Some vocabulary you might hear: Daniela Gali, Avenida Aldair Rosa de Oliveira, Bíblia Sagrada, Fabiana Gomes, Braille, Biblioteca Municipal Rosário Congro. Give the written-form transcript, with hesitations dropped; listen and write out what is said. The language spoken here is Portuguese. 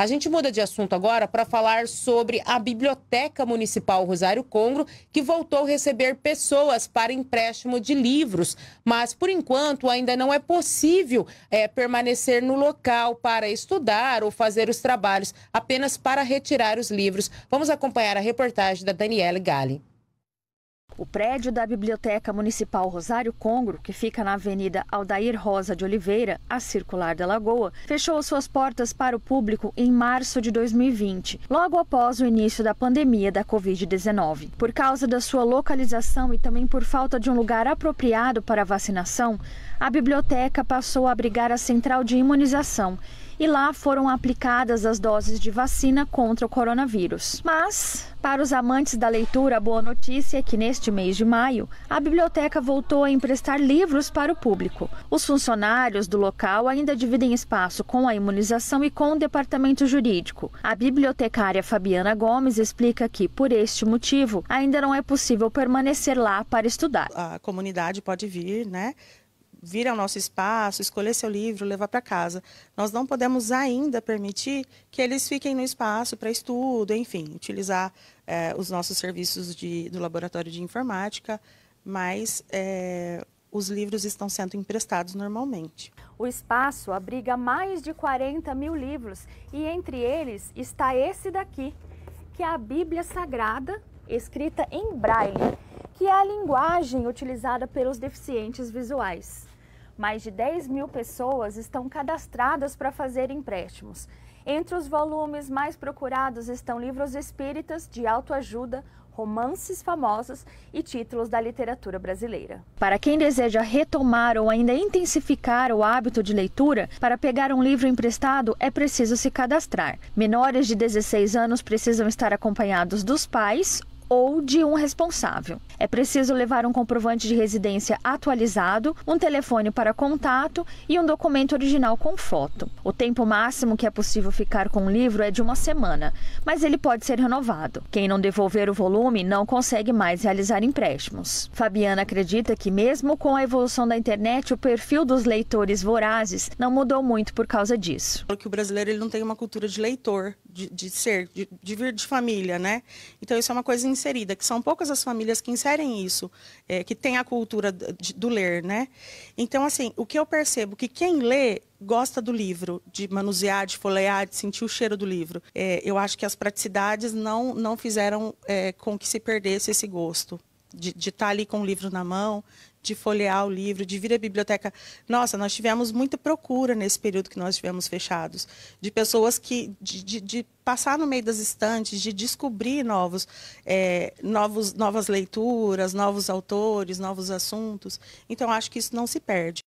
A gente muda de assunto agora para falar sobre a Biblioteca Municipal Rosário Congro, que voltou a receber pessoas para empréstimo de livros, mas por enquanto ainda não é possível permanecer no local para estudar ou fazer os trabalhos, apenas para retirar os livros. Vamos acompanhar a reportagem da Daniela Gali. O prédio da Biblioteca Municipal Rosário Congro, que fica na Avenida Aldair Rosa de Oliveira, a circular da Lagoa, fechou suas portas para o público em março de 2020, logo após o início da pandemia da Covid-19. Por causa da sua localização e também por falta de um lugar apropriado para a vacinação, a biblioteca passou a abrigar a central de imunização e lá foram aplicadas as doses de vacina contra o coronavírus. Mas, para os amantes da leitura, a boa notícia é que neste mês de maio, a biblioteca voltou a emprestar livros para o público. Os funcionários do local ainda dividem espaço com a imunização e com o departamento jurídico. A bibliotecária Fabiana Gomes explica que, por este motivo, ainda não é possível permanecer lá para estudar. A comunidade pode vir, né? Vir ao nosso espaço, escolher seu livro, levar para casa. Nós não podemos ainda permitir que eles fiquem no espaço para estudo, enfim, utilizar os nossos serviços do laboratório de informática, mas os livros estão sendo emprestados normalmente. O espaço abriga mais de 40 mil livros e entre eles está esse daqui, que é a Bíblia Sagrada, escrita em Braille, que é a linguagem utilizada pelos deficientes visuais. Mais de 10 mil pessoas estão cadastradas para fazer empréstimos. Entre os volumes mais procurados estão livros espíritas, de autoajuda, romances famosos e títulos da literatura brasileira. Para quem deseja retomar ou ainda intensificar o hábito de leitura, para pegar um livro emprestado é preciso se cadastrar. Menores de 16 anos precisam estar acompanhados dos pais ou de um responsável. É preciso levar um comprovante de residência atualizado, um telefone para contato e um documento original com foto. O tempo máximo que é possível ficar com o livro é de uma semana, mas ele pode ser renovado. Quem não devolver o volume não consegue mais realizar empréstimos. Fabiana acredita que mesmo com a evolução da internet, o perfil dos leitores vorazes não mudou muito por causa disso. Porque o brasileiro ele não tem uma cultura de leitor, de vir de família, né? Então isso é uma coisa inserida, que são poucas as famílias que inserem isso, que tem a cultura do ler, né? Então, assim, o que eu percebo que quem lê gosta do livro, de manusear, de folhear, de sentir o cheiro do livro. Eu acho que as praticidades não fizeram com que se perdesse esse gosto de estar ali com o livro na mão, de folhear o livro, de vir à biblioteca. Nossa, nós tivemos muita procura nesse período que nós tivemos fechados, de pessoas que, de passar no meio das estantes, de descobrir novas leituras, novos autores, novos assuntos. Então, acho que isso não se perde.